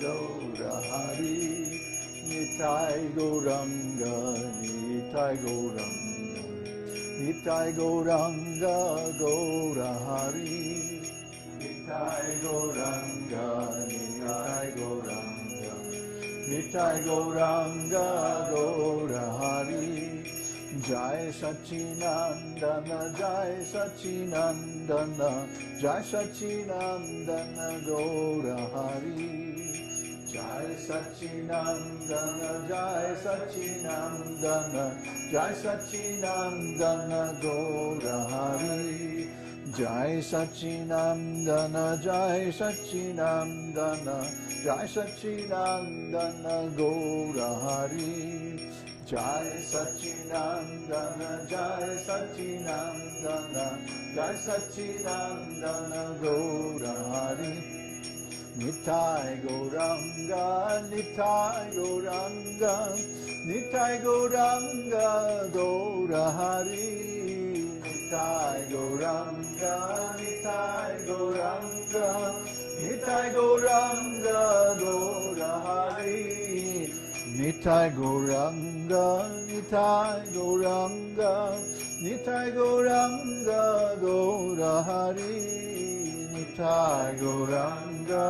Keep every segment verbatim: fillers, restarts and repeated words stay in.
Gaurhari Nitai Gauranga Nitai Gauranga Nitai Gauranga Gaurhari Nitai Gauranga Nitai Gauranga Nitai Gauranga Gaurhari Jai Sachinandan Jai Sachinandan Jai Sachinandan Gaurhari Jai Sachinandana, Jai Sachinandana, Jai Sachinandana, Gaurahari. Jai Sachinandana, Jai Sachinandana, Jai Sachinandana, Gaurahari. Jai Sachinandana, Jai Sachinandana, Jai Sachinandana, Gaurahari. Nitai Gauranga, Nitai Gauranga, Nitai Gauranga, Gaurahari. Nitai Gauranga, Nitai Gauranga, Nitai Gauranga, Gaurahari. Nitai Gauranga, Nitai Gauranga, Nitai Gauranga, Gaurahari. Nitai Gauranga,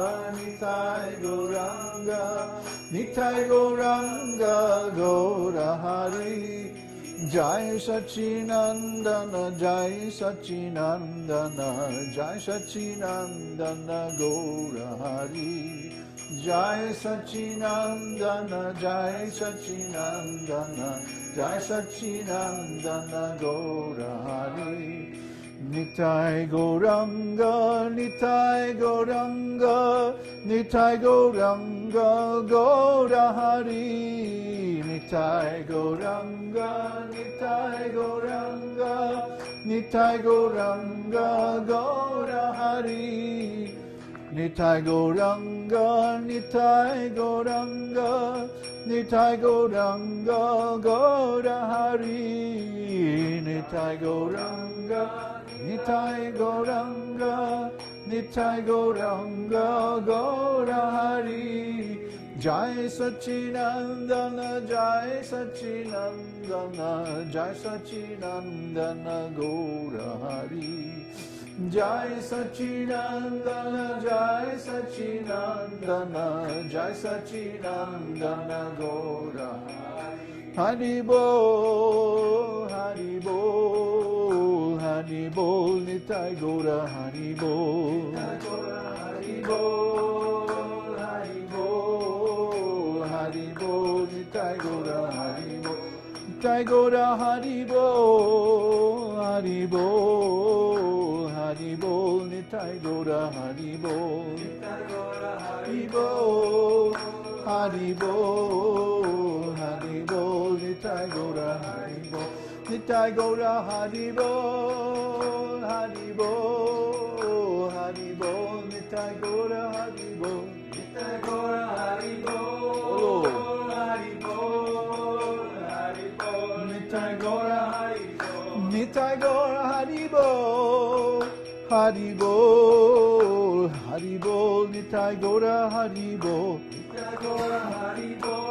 Nitai Gauranga, Nitai Gauranga, Gaurahari. Jai Sachinandana, Jai Sachinandana, Jai Sachinandana, Gaurahari. Jai Sachinandana, Jai Sachinandana, Jai Sachinandana, Gaurahari. Nitai Gauranga, Nitai Gauranga, Nitai Gauranga, Gaurahari. Nitai Gauranga, Nitai Gauranga, Nitai Gauranga, Gaurahari. Nitai Gauranga, Nitai Gauranga, Nitai Gauranga, Gaurahari. Nitai Gauranga, Nitai Gauranga, Nitai Gauranga, Gaurahari. Jai Sachinandana, Jai Sachinandana, Jai Sachinandana, Gaurahari. Jai Sachinandana, Jai Sachinandana, Jai Sachinandana, Gaurahari. Haribol, Haribol. Haribol, Nitai Gaura, Haribol. Haribol, Haribol, Haribol, Nitai Gaura, Haribol. Nitai Gaura, Haribol, Haribol, Haribol, Nitai Gaura, Haribol. Nitai Gaura, Haribol, Haribol, Haribol, Nitai Gaura, Haribol. Nitai Gaura, Haribol, Haribol, Haribol, Nitai Gaura, Haribol. Nitai Gaura, Haribol, Haribol, Haribol, Nitai Gaura, Haribol. Nitai Gaura, Haribol, Haribol, Haribol, Nitai Gaura, Haribol. Nitai Gaura, Haribol, Haribol.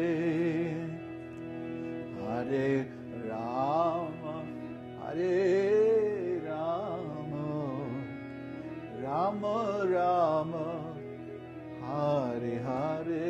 Hare Rama, Hare Rama, Rama Rama, Hare Hare.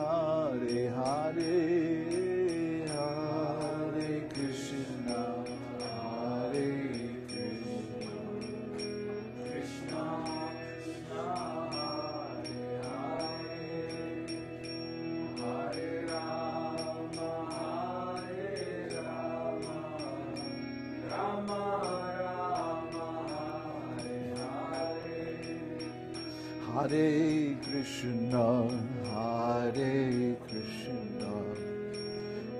Hare Hare Hare Krishna Hare Krishna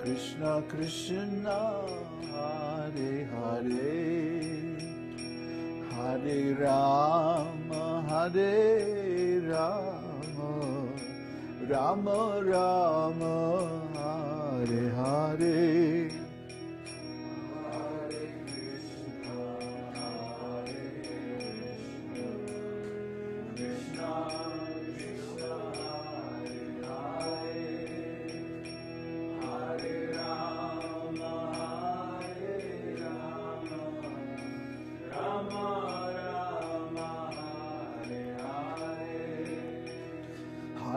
Krishna Krishna Hare Hare Hare Ram Hare Ram Ram Ram Hare Hare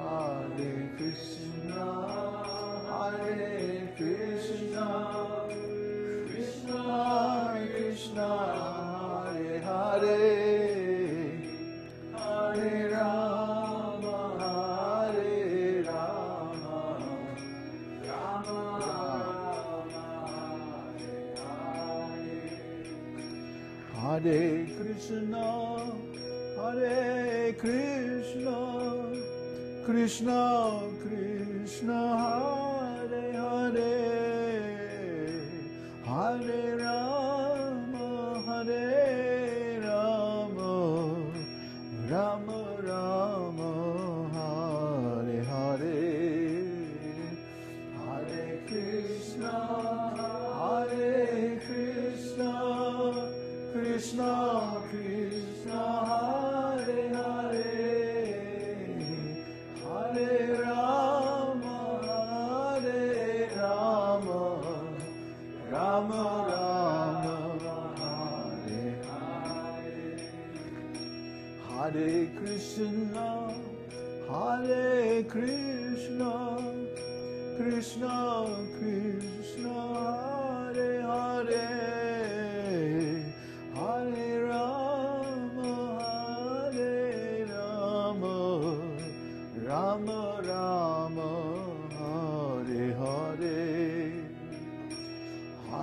Hare Krishna Hare Krishna Krishna Krishna Hare Hare Hare Rama, Hare Rama, Rama Rama, Hare Hare, Hare Krishna, Hare Krishna, Krishna Krishna, Hare Hare, Hare Rama. Hare Krishna, Hare Krishna, Krishna Krishna, Hare Hare, Hare Rama, Hare Rama, Rama Rama, Hare Hare, Hare Krishna, Hare Krishna. Krishna, Krishna, Hare Hare, Hare Rama, Hare Rama, Rama Rama, Hare Hare, Hare Krishna, Hare Krishna, Krishna, Krishna, Hare Hare. Hare Rama,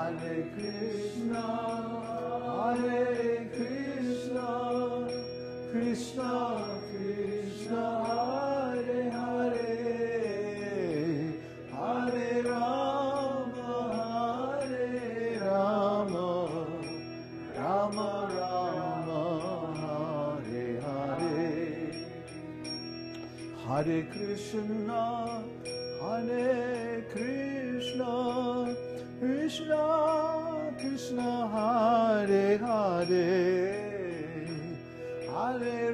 Hare Krishna, Hare Krishna, Krishna Krishna, Hare Hare, Hare Rama, Hare Rama, Rama Rama, Hare Hare, Hare Krishna, Hare Krishna, Krishna Krishna, Hare Hare, Hare